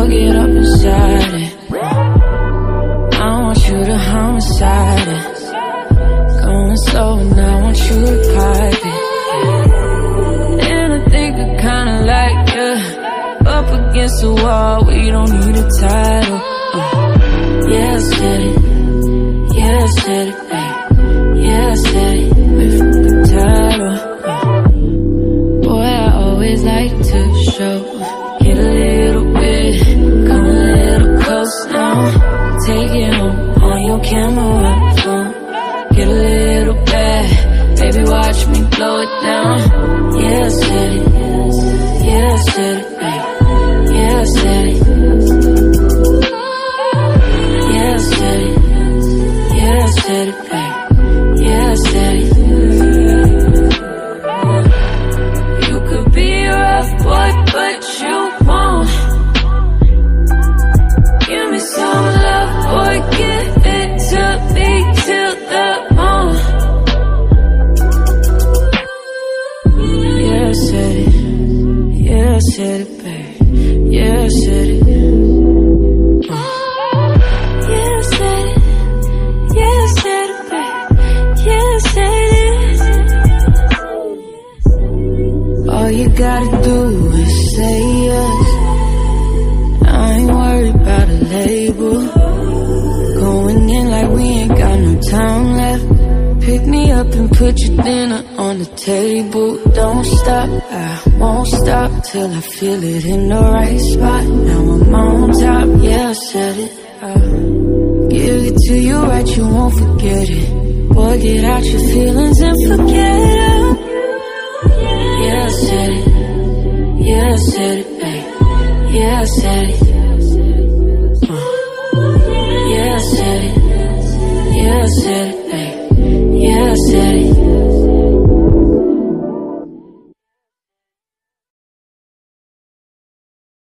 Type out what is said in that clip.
or get up inside it. I want you to homicide it. Going slow and I want you to pipe it. And I think I kinda like it. Up against the wall, we don't need a title. Yeah, I said it. Yeah, I said it, babe. Yeah, I said it with the title. Boy, I always like to show. Get a little bit, come a little close now. Take it home on your camera phone. Get a little bit, baby, watch me blow it down. Yeah, I said it. Yeah, I said it, babe. Yeah, I said it. Yeah, I said it. Yeah, I said it, babe. Yeah, I said it. You could be a rough boy, but you won't. Give me some love, boy, give it to me till the morn. Yeah, I said it. Yeah, I said it, babe. Yeah, I said it. All you gotta do is say yes. I ain't worried about a label. Going in like we ain't got no time left. Pick me up and put your dinner on the table. Don't stop, I won't stop till I feel it in the right spot. Now I'm on top, yeah, I said it. I'll give it to you right, you won't forget it. Boy, get out your feelings and forget it. Yeah, I said it. Yeah, I said it, babe. Yeah, I said it. Yeah, I said it. Yeah, I said it, babe. Yeah, I said it.